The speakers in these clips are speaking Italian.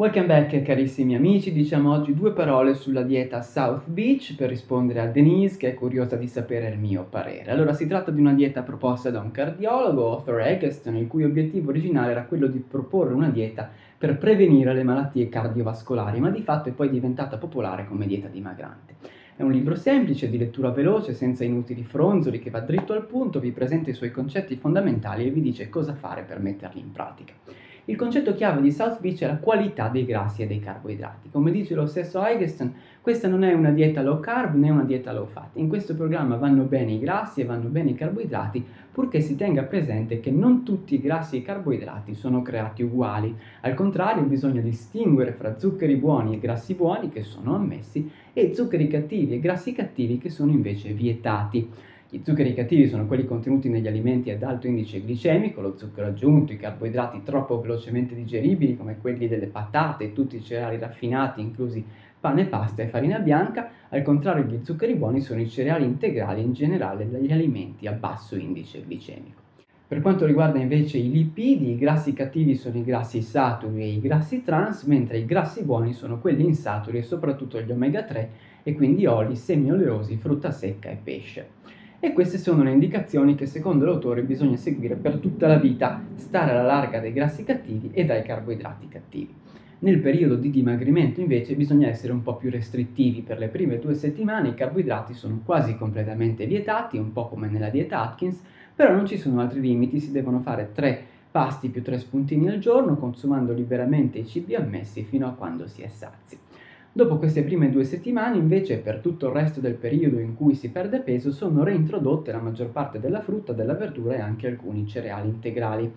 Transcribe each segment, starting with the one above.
Welcome back carissimi amici, diciamo oggi due parole sulla dieta South Beach per rispondere a Denise che è curiosa di sapere il mio parere. Allora, si tratta di una dieta proposta da un cardiologo, Arthur Agatston, il cui obiettivo originale era quello di proporre una dieta per prevenire le malattie cardiovascolari, ma di fatto è poi diventata popolare come dieta dimagrante. È un libro semplice, di lettura veloce, senza inutili fronzoli, che va dritto al punto, vi presenta i suoi concetti fondamentali e vi dice cosa fare per metterli in pratica. Il concetto chiave di South Beach è la qualità dei grassi e dei carboidrati. Come dice lo stesso Eigensen, questa non è una dieta low carb né una dieta low fat. In questo programma vanno bene i grassi e vanno bene i carboidrati, purché si tenga presente che non tutti i grassi e i carboidrati sono creati uguali. Al contrario, bisogna distinguere fra zuccheri buoni e grassi buoni, che sono ammessi, e zuccheri cattivi e grassi cattivi, che sono invece vietati. Gli zuccheri cattivi sono quelli contenuti negli alimenti ad alto indice glicemico, lo zucchero aggiunto, i carboidrati troppo velocemente digeribili come quelli delle patate e tutti i cereali raffinati, inclusi pane, pasta e farina bianca. Al contrario, gli zuccheri buoni sono i cereali integrali e in generale gli alimenti a basso indice glicemico. Per quanto riguarda invece i lipidi, i grassi cattivi sono i grassi saturi e i grassi trans, mentre i grassi buoni sono quelli insaturi e soprattutto gli omega 3 e quindi oli, semi oleosi, frutta secca e pesce. E queste sono le indicazioni che secondo l'autore bisogna seguire per tutta la vita, stare alla larga dai grassi cattivi e dai carboidrati cattivi. Nel periodo di dimagrimento invece bisogna essere un po' più restrittivi, per le prime 2 settimane i carboidrati sono quasi completamente vietati, un po' come nella dieta Atkins, però non ci sono altri limiti, si devono fare 3 pasti più 3 spuntini al giorno, consumando liberamente i cibi ammessi fino a quando si è sazi. Dopo queste prime 2 settimane, invece, per tutto il resto del periodo in cui si perde peso, sono reintrodotte la maggior parte della frutta, della verdura e anche alcuni cereali integrali.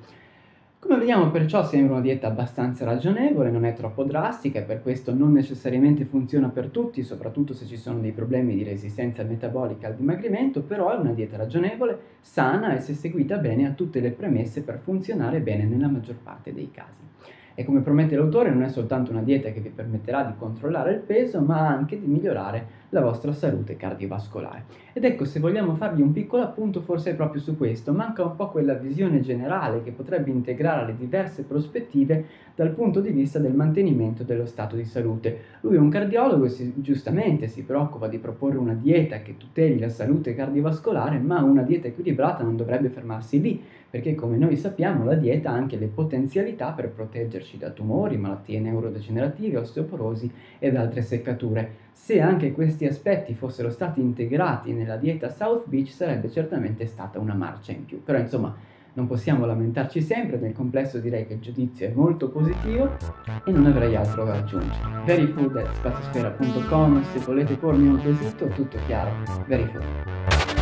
Come vediamo, perciò, sembra una dieta abbastanza ragionevole, non è troppo drastica e per questo non necessariamente funziona per tutti, soprattutto se ci sono dei problemi di resistenza metabolica al dimagrimento, però è una dieta ragionevole, sana e, se seguita bene, ha tutte le premesse per funzionare bene nella maggior parte dei casi. E come promette l'autore non è soltanto una dieta che vi permetterà di controllare il peso, ma anche di migliorare la vostra salute cardiovascolare. Ed ecco, se vogliamo farvi un piccolo appunto, forse è proprio su questo, manca un po' quella visione generale che potrebbe integrare le diverse prospettive dal punto di vista del mantenimento dello stato di salute. Lui è un cardiologo e giustamente si preoccupa di proporre una dieta che tuteli la salute cardiovascolare, ma una dieta equilibrata non dovrebbe fermarsi lì, perché come noi sappiamo la dieta ha anche le potenzialità per proteggerci da tumori, malattie neurodegenerative, osteoporosi ed altre seccature. Se anche questi aspetti fossero stati integrati nella dieta South Beach sarebbe certamente stata una marcia in più, però insomma non possiamo lamentarci sempre, nel complesso direi che il giudizio è molto positivo e non avrei altro da aggiungere. Veryfood@spaziosfera.com se volete pormi un quesito, tutto chiaro, Veryfood.